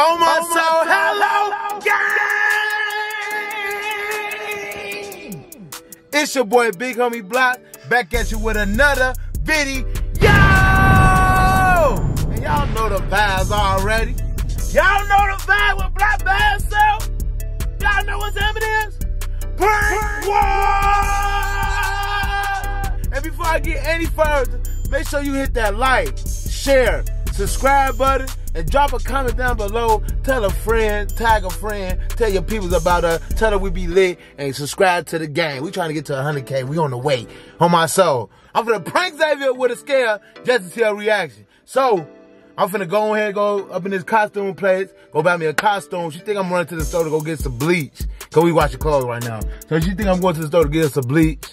Oh my, hello, gang! It's your boy Big Homie Block back at you with another video. And y'all know the vibes already. Y'all know the vibe with Block by itself. Y'all know what time it is? Prank War! And before I get any further, make sure you hit that like, share, subscribe button, and drop a comment down below. Tell a friend, tag a friend, tell your peoples about us, tell them we be lit, and subscribe to the gang. We trying to get to 100K. We on the way. On my soul. I'm finna prank Xavier with a scare just to see her reaction. So, I'm finna go ahead and go up in this costume place, go buy me a costume. She think I'm running to the store to go get some bleach. Cause we washing clothes right now. So she think I'm going to the store to get us some bleach.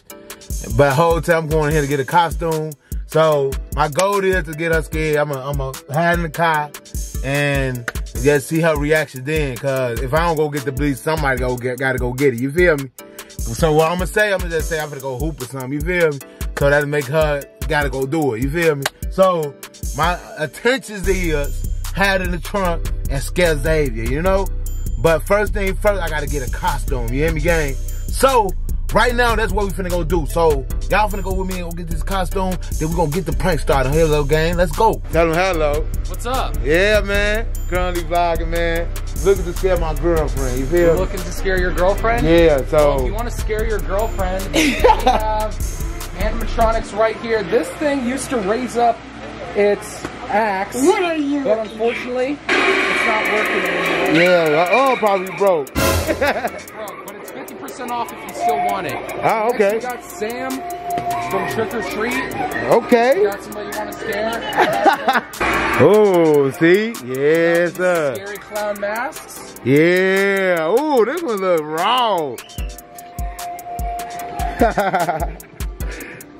But the whole time I'm going here to get a costume. So my goal is to get her scared. I'm a hide in the car and just see her reaction then. Cause if I don't go get the bleach, somebody gotta go get it. You feel me? So what I'm gonna just say I'm gonna go hoop or something. You feel me? So that'll make her gotta go do it. You feel me? So my intentions is hide in the trunk and scare Xavier. You know? But first thing first, I gotta get a costume. You hear me, gang? So right now, that's what we finna go do. So y'all finna go with me and go get this costume. Then we gonna get the prank started. Hello, gang. Let's go. Tell them hello. What's up? Yeah, man. Currently vlogging, man. Looking to scare my girlfriend. You feel me? You're looking to scare your girlfriend? Yeah. So if you want to scare your girlfriend, we have animatronics right here. This thing used to raise up its axe, but unfortunately, it's not working anymore. Yeah. Oh, probably broke. It's broke, but it's 50% off if you still want it. Ah, okay. We got Sam from Trick or Treat. Okay. You got somebody you want to scare. Oh, see? Yes, sir. Scary clown masks. Yeah. Oh, this one looks raw.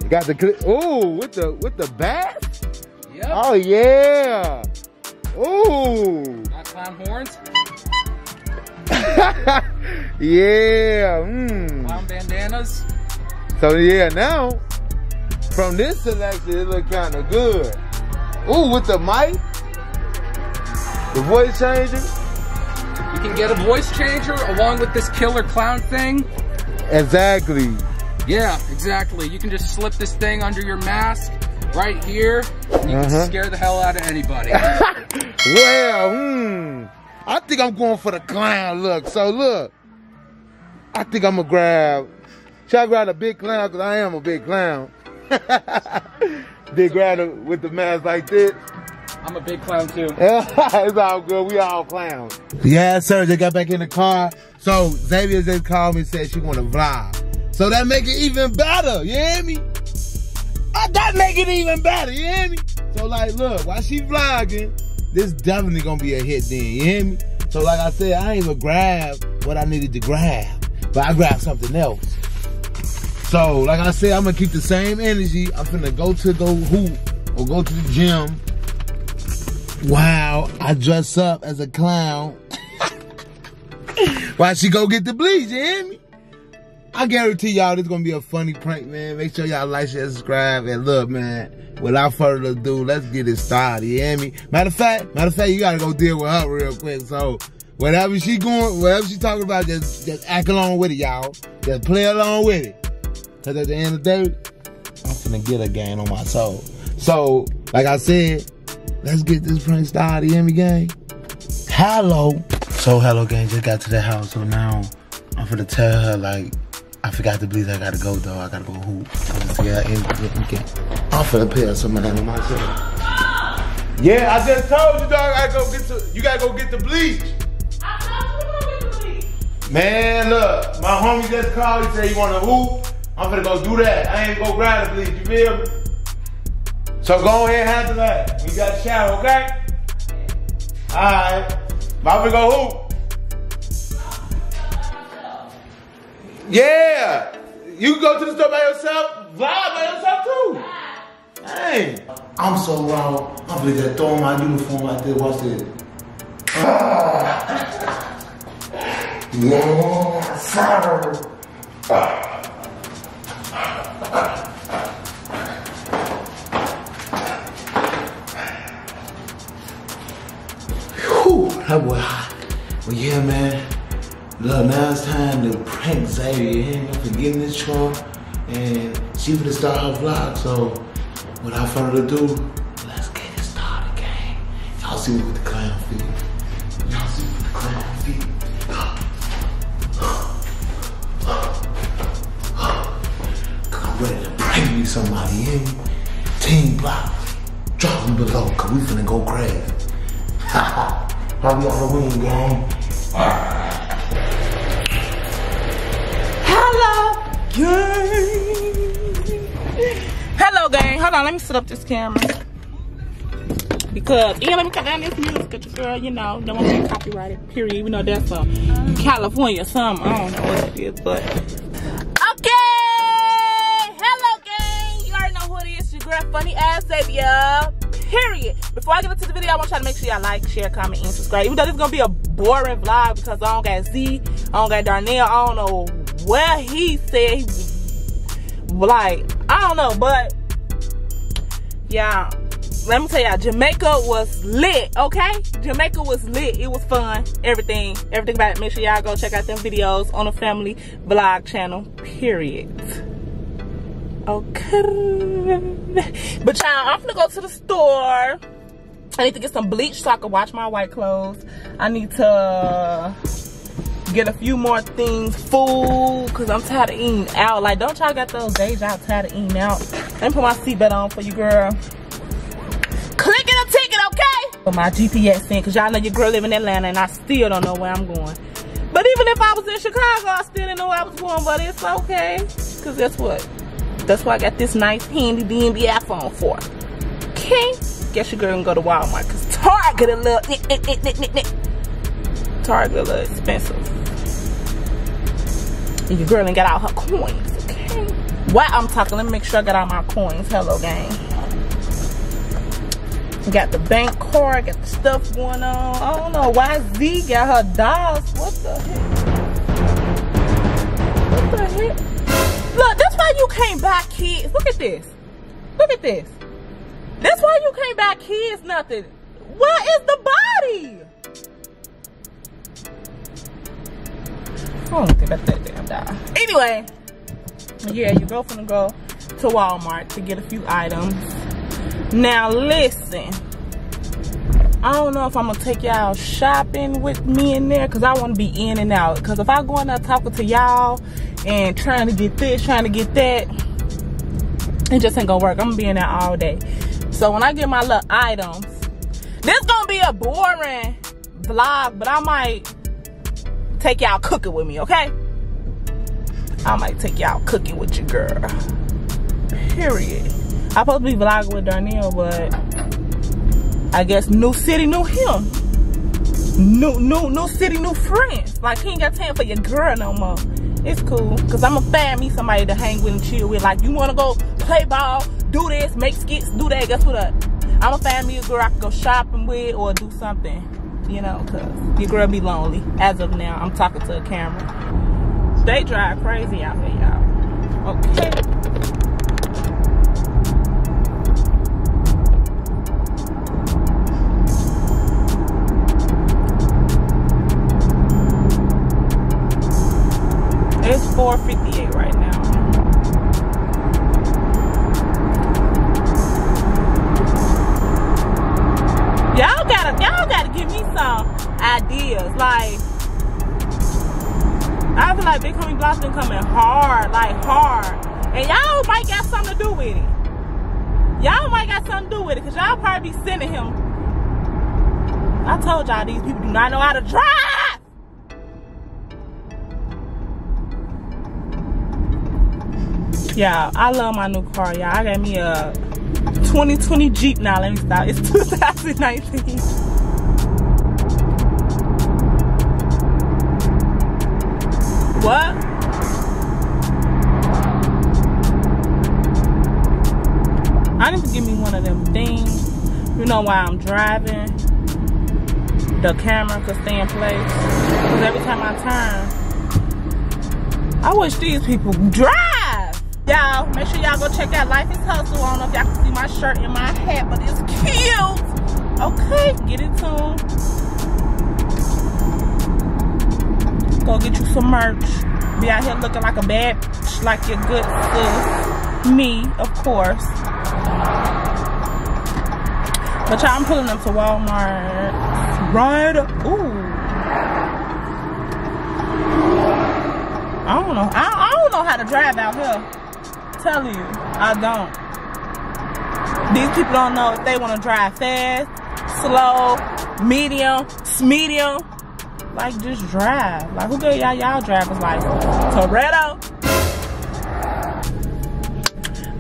Got the clip. Oh, with the bat? Yep. Oh, yeah. Oh. Got clown horns. Yeah. Mm. Clown bandanas. So yeah, now from this selection it look kind of good. Ooh, with the mic, the voice changer. You can get a voice changer along with this killer clown thing. Exactly. Yeah, exactly. You can just slip this thing under your mask right here. And you can scare the hell out of anybody. Well, I think I'm going for the clown look. So look, I think I'm gonna grab. Should I grab a big clown? Cause I am a big clown. Big clown with the mask like this. I'm a big clown too. It's all good. We all clowns. Yeah, sir. They got back in the car. So Xavier just called me and said she want to vlog. So that make it even better. You hear me? That make it even better. You hear me? So like, look, while she vlogging, this definitely gonna be a hit then, you hear me? So like I said, I ain't even grab what I needed to grab, but I grabbed something else. So like I said, I'm gonna keep the same energy. I'm finna go to the hoop or go to the gym. Wow, I dress up as a clown. Why she go get the bleach, you hear me? I guarantee y'all this gonna be a funny prank, man. Make sure y'all like, share, subscribe, and look, man. Without further ado, let's get it started, you hear me? Matter of fact, you gotta go deal with her real quick. So whatever she talking about, just act along with it, y'all. Just play along with it. Cause at the end of the day, I'm finna get a gang on my soul. So, like I said, let's get this prank started, you hear me, gang? Hello. So hello, gang, just got to the house. So now I'm finna tell her, like, I forgot the bleach. I gotta go though. I gotta go hoop. Yeah, I'm finna pay her some money on myself. Yeah, I just told you, dog. You gotta go get the bleach. I thought you were gonna get the bleach. Man, look, my homie just called. He said he wanna hoop. I'm finna go do that. I ain't gonna grab the bleach. You feel me? So go ahead and handle that. We got a shower, okay? All right, I'm finna go hoop. Yeah, you go to the store by yourself, vlog by yourself too. Dang. I'm so wrong. I'm gonna just throw my uniform out there. Watch this. Yeah, sir. Whew, that boy to get in this trunk, and she's gonna start her vlog. So without further ado, let's get it started, gang. Y'all see what the clown feels. Y'all see what the clown feels. I'm ready to bring me somebody in. Team block, drop them below, cause we finna go crazy. How we on the wing, gang? Hello, gang. Hello, gang. Hold on, let me set up this camera. Because, yeah, let me cut down this music, cause your girl, you know, don't want to be copyrighted, period. Even though that's a California song, I don't know what it is, but. Okay! Hello, gang. You already know who it is. Your girl, funny ass Xavier. Period. Before I get into the video, I want y'all to make sure y'all like, share, comment, and subscribe. Even though this is gonna be a boring vlog because I don't got Z, I don't got Darnell, I don't know where he said he was, like, I don't know, but yeah, let me tell y'all, Jamaica was lit, okay? Jamaica was lit, it was fun, everything about it. Make sure y'all go check out them videos on the Family Vlog Channel, period. Okay, but y'all, I'm gonna go to the store. I need to get some bleach so I can wash my white clothes. I need to get a few more things, food, cause I'm tired of eating out. Like, don't y'all got those days y'all tired of eating out? Let me put my seatbelt on for you, girl. Clicking a ticket, okay? Put my GPS in, cause y'all know your girl live in Atlanta and I still don't know where I'm going. But even if I was in Chicago, I still didn't know where I was going, but it's okay, cause guess what? That's why I got this nice handy DMB iPhone for. Okay, guess your girl can go to Walmart, cause Target a little, Target a little expensive. And your girl ain't got all her coins, okay? While I'm talking, let me make sure I got all my coins. Hello, gang. Got the bank card, got the stuff going on. I don't know why Z got her dolls. What the heck? What the heck? Look, that's why you can't buy kids. Look at this. Look at this. That's why you can't buy kids nothing. Where is the body? I don't think that's that damn dollar. Anyway, yeah, you go from the go to Walmart to get a few items. Now listen, I don't know if I'm gonna take y'all shopping with me in there, cause I wanna be in and out. Cause if I go in there talking to y'all and trying to get this, trying to get that, it just ain't gonna work. I'm gonna be in there all day. So when I get my little items, this gonna be a boring vlog, but I might take y'all cooking with me, okay? I might take y'all cooking with your girl, period. I'm supposed to be vlogging with Darnell, but I guess new city, new him. New city, new friends. Like, he ain't got time for your girl no more. It's cool, cause I'ma find me somebody to hang with and chill with. Like, you wanna go play ball, do this, make skits, do that, guess what up? I'ma find me a girl I can go shopping with or do something, you know, cause your girl be lonely. As of now, I'm talking to a camera. They drive crazy out here, y'all. Okay. It's 4:58 right now. Y'all gotta give me some ideas. Like, I feel like Big Homie Block's been coming hard, like hard. And y'all might got something to do with it. Y'all might got something to do with it, cause y'all probably be sending him. I told y'all these people do not know how to drive. Yeah, I love my new car, y'all. I got me a 2020 Jeep. Now, let me stop. It's 2019. What? I need to give me one of them things. You know why I'm driving? The camera could stay in place. Because every time I turn, I wish these people drive. Y'all, make sure y'all go check out Life is Hustle. I don't know if y'all can see my shirt and my hat, but it's cute. Okay, get it tuned. Go get you some merch. be out here looking like a bad bitch, like your good sis. Me, of course. But y'all, I'm pulling up to Walmart. Right. Ooh. I don't know. I don't know how to drive out here. Tell you, I don't. These people don't know if they want to drive fast, slow, medium. Like, just drive. Like, who gave y'all drivers like Toretto?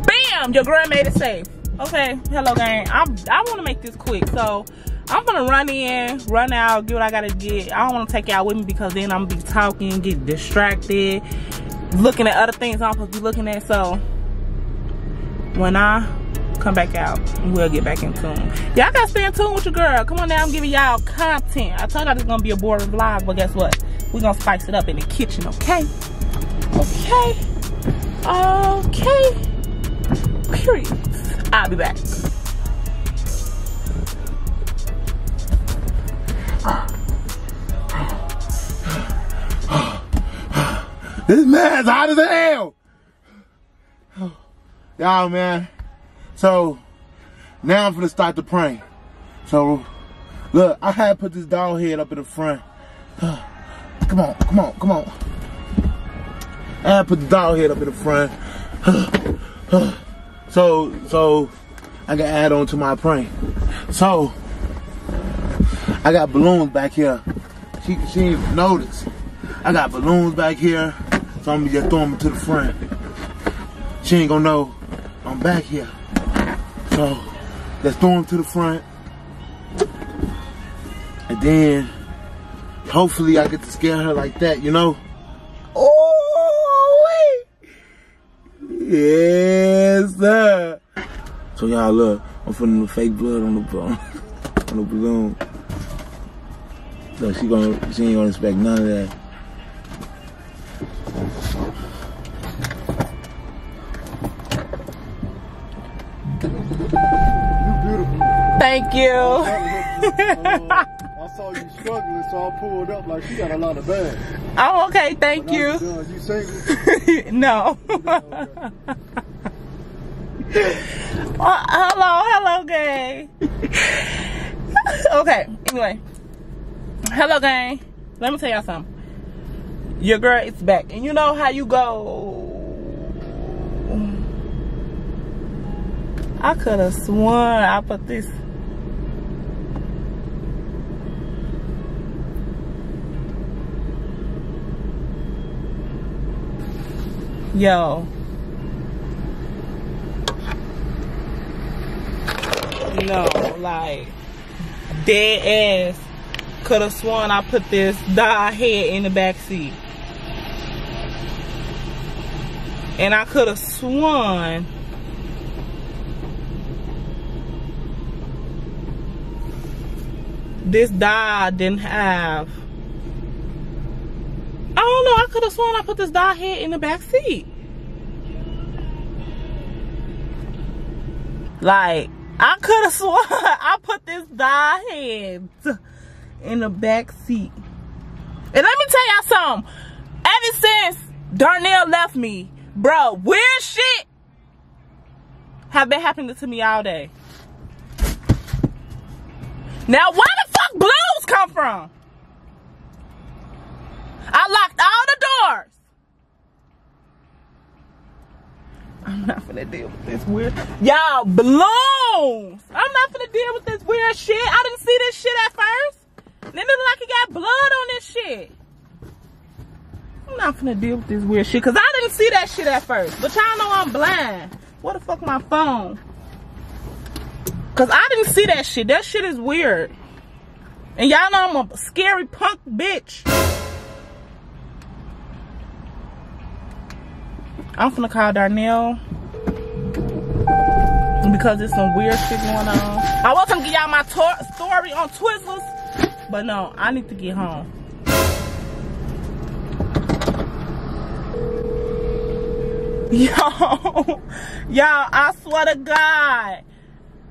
Bam! Your girl made it safe. Okay, hello gang. I want to make this quick, so I'm gonna run in, run out, get what I gotta get. I don't want to take y'all with me because then I'm gonna be talking, get distracted, looking at other things I'm supposed to be looking at. So when I come back out, we'll get back in tune. Y'all gotta stay in tune with your girl. Come on now, I'm giving y'all content. I told y'all this is gonna be a boring vlog, but guess what? We're gonna spice it up in the kitchen, okay? Okay. Period. I'll be back. This man's hot as hell. Y'all, man. So, now I'm finna start the prank. So, look, I had put this dog head up in the front. Come on. I had put the dog head up in the front. So, I can add on to my prank. So, I got balloons back here. She ain't even noticed. I got balloons back here. So, I'm gonna just throw them to the front. She ain't gonna know I'm back here. So, let's throw them to the front. And then, hopefully I get to scare her like that, you know? Oh, yes, sir. So y'all look, I'm putting the fake blood on the balloon. Look, she ain't gonna expect none of that. Thank you. I saw you struggling, so I pulled up like you got a lot of bags. Oh, okay. Thank you. You single? No. Hello, gang. Okay. Anyway, hello, gang. Let me tell y'all something. Your girl is back, and you know how you go. I could have sworn I put this. Yo. No, like, dead ass. Could have sworn I put this dog head in the back seat. And I could have sworn. This dog didn't have. I don't know. I could have sworn I put this dog head in the back seat. Like, I could have sworn I put this dog head in the back seat. And let me tell y'all something. Ever since Darnell left me, bro, weird shit have been happening to me all day. Now, where the fuck blues come from? I locked all the doors. I'm not finna deal with this weird. Y'all, balloons. I'm not finna deal with this weird shit. I didn't see this shit at first. Then it looked like it got blood on this shit. I'm not finna deal with this weird shit. Because I didn't see that shit at first. But y'all know I'm blind. Where the fuck my phone? Cause I didn't see that shit. That shit is weird. And y'all know I'm a scary punk bitch. I'm finna call Darnell. Because there's some weird shit going on. I was gonna give y'all my story on Twizzlers. But no, I need to get home. Yo. Y'all, I swear to God.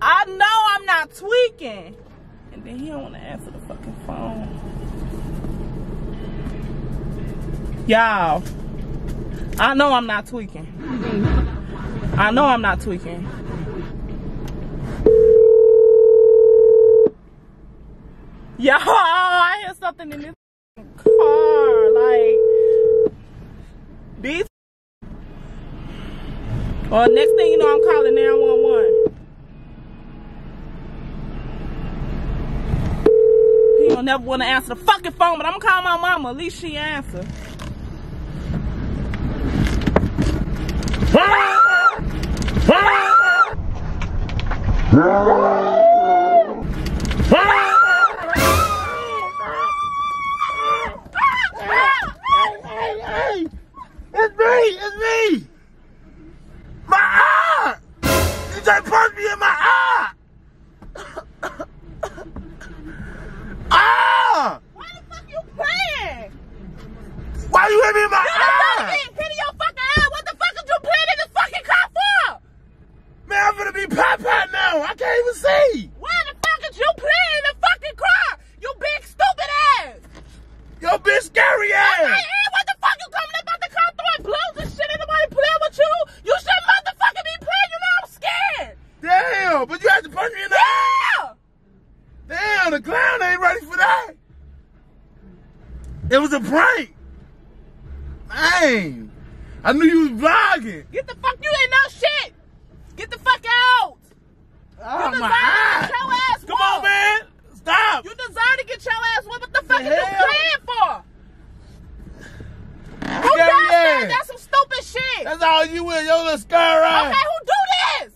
I know I'm not tweaking. And then he don't want to answer the fucking phone. Y'all, I know I'm not tweaking. I know I'm not tweaking. Yo, I hear something in this car. Like, these. Well, next thing you know, I'm calling 911. He don't never want to answer the fucking phone, but I'm gonna call my mama. At least she answer. It's me! My eye! You just punched me in my eye! Ah! Why the fuck you playing? Why you hit me in my eye? You hit me in your fucking eye! What the fuck are you playing in this fucking car for? Man, I'm gonna be pop now! I can't even see! Why the fuck are you playing in the fucking car? You big stupid ass! Yo, big scary ass! That's right. The clown ain't ready for that. It was a prank. Dang. I knew you was vlogging. Get the fuck, you ain't no shit. Get the fuck out. Oh, you deserve to get your ass whooped. Come on, man. Stop. You deserve to get your ass whooped. What the fuck is you playing for? Who does that? That's some stupid shit. That's all you with your little scar on. Okay, who do this?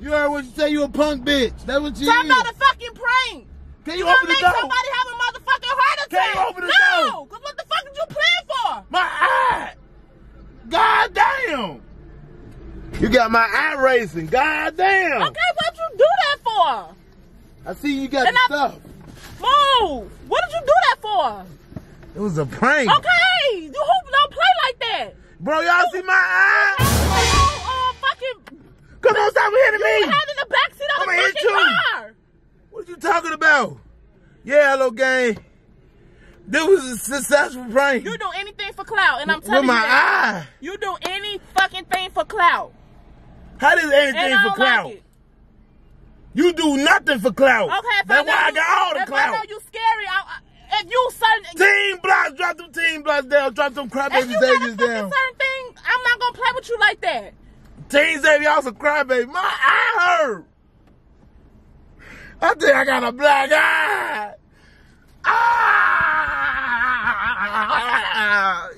You heard what you say, you a punk bitch. That's what you talking about a fucking prank. Can you open the door? You gonna make somebody have a motherfucking heart attack. Can you open the door? No, because what the fuck are you playing for? My eye. God damn. You got my eye racing. God damn. Okay, what you do that for? I see you got stuff. Move. What did you do that for? It was a prank. Okay. You don't play like that. Bro, y'all see my eye? Come on, stop hitting me! You were having the backseat of the fucking car! What are you talking about? Yeah, hello, gang. This was a successful prank. You do anything for clout, and I'm telling you. With my eye! You do any fucking thing for clout. How does anything for clout? Like, you do nothing for clout. Okay, that's why I got all the clout. If I know you scary, if you certain team blocks, drop them team blocks down, drop them crap babies down. If you got a fucking certain thing, I'm not gonna play with you like that. Team Xavier, I was a crybaby. My eye hurt. I think I got a black eye.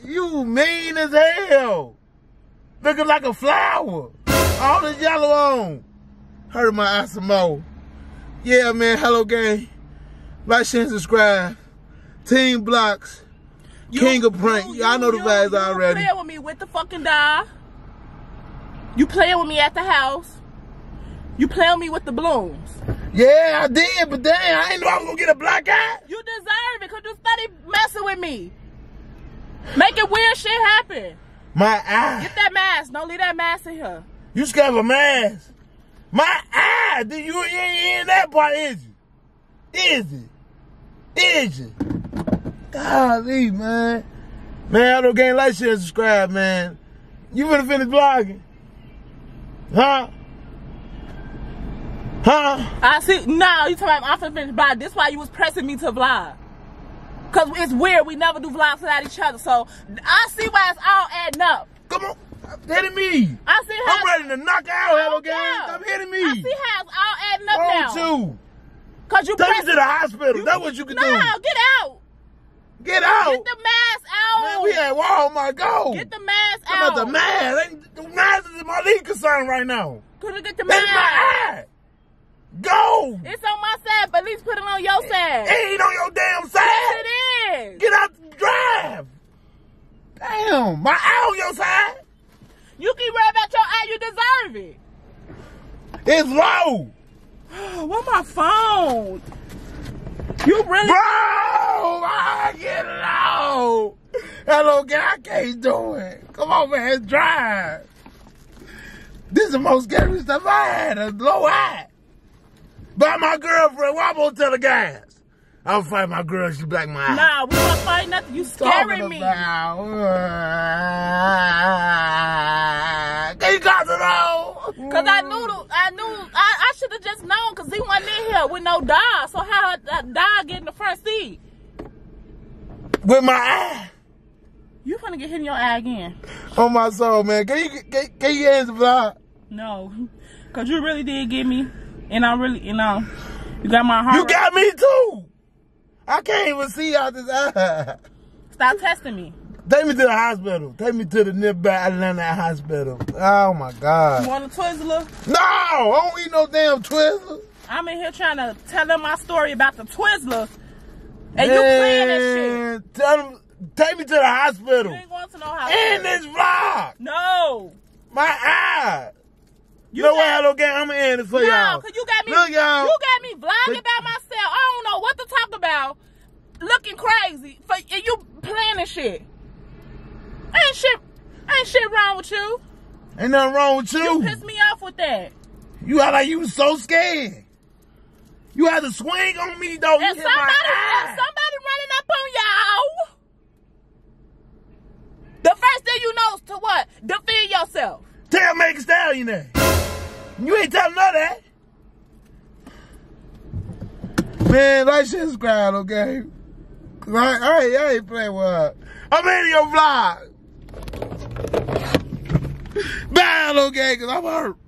Ah! You mean as hell. Looking like a flower. All this yellow on. Hurt my eye some more. Yeah, man. Hello, gang. Like, share, and subscribe. Team Blocks. King of Prank. Y'all know the vibes already. You playing with me with the fucking die. You playing with me at the house. You playing with me with the blooms. Yeah, I did, but damn, I ain't know I was gonna get a black eye. You deserve it, cause you started messing with me. Making weird shit happen. My eye. Get that mask. Don't leave that mask in here. You scared of a mask. My eye. Dude, you ain't in that part, is you? Is you? Golly, man. Man, I don't gain like, share, and subscribe, man. You better finish vlogging. Huh? I see. No, you talking about I'm finna finish vlog. This why you was pressing me to vlog. Cause it's weird. We never do vlogs without each other. So I see why it's all adding up. Come on, hitting me. I see how I'm ready to knock out. Hello, guys. Stop hitting me. I see how it's all adding up now. Too. Cause you take me to the hospital. That's what you can do. No, get out. Get out. Get the mask out. Man, we at Walmart. Go. Get the mask out. About the mask. The mask is my lead concern right now. Could have get the mask. It's my eye. Go. It's on my side, but at least put it on your side. It ain't on your damn side. Yes, it is. Get out and drive. Damn, my eye on your side. You keep worrying about your eye. You deserve it. It's low. Where my phone? You really? Bro, I get low. Hello, guy, I can't do it. Come on, man, drive. This is the most scary stuff I had, a low eye. By my girlfriend, why won't tell the guys? I'll fight my girl. She black my eye. Nah, we won't fight nothing. You scaring me. Can you talk to them? Cause I should have just known. Cause he wasn't in here with no dog. So how dog get in the front seat? With my eye. You finna get hit in your eye again. Oh my soul, man. Can you answer vlog? No, cause you really did get me, and I really, you know. You got my heart. You got me too. I can't even see out this eye. Stop testing me. Take me to the hospital. Take me to the nearby Atlanta hospital. Oh my God. You want a Twizzler? No, I don't eat no damn Twizzlers. I'm in here trying to tell them my story about the Twizzlers, and you playing this shit. Tell them, take me to the hospital. You ain't going to no hospital. In this rock. No. My eye. You know what? Okay, I'm gonna end it for y'all. No, cause you got me. Look, y'all. You got me vlogging by myself. I don't know what to talk about. Looking crazy, and you planning shit. Ain't shit wrong with you. Ain't nothing wrong with you. You pissed me off with that. You act like you was so scared. You had to swing on me though. And somebody running up on y'all. The first thing you know is to what? Defend yourself. Tell Megan Stallion that. You ain't telling her that. Man, like, shit, subscribe, okay? Cause I ain't playing with her. I'm in your vlog. Bye, okay? Cause I'm hurt.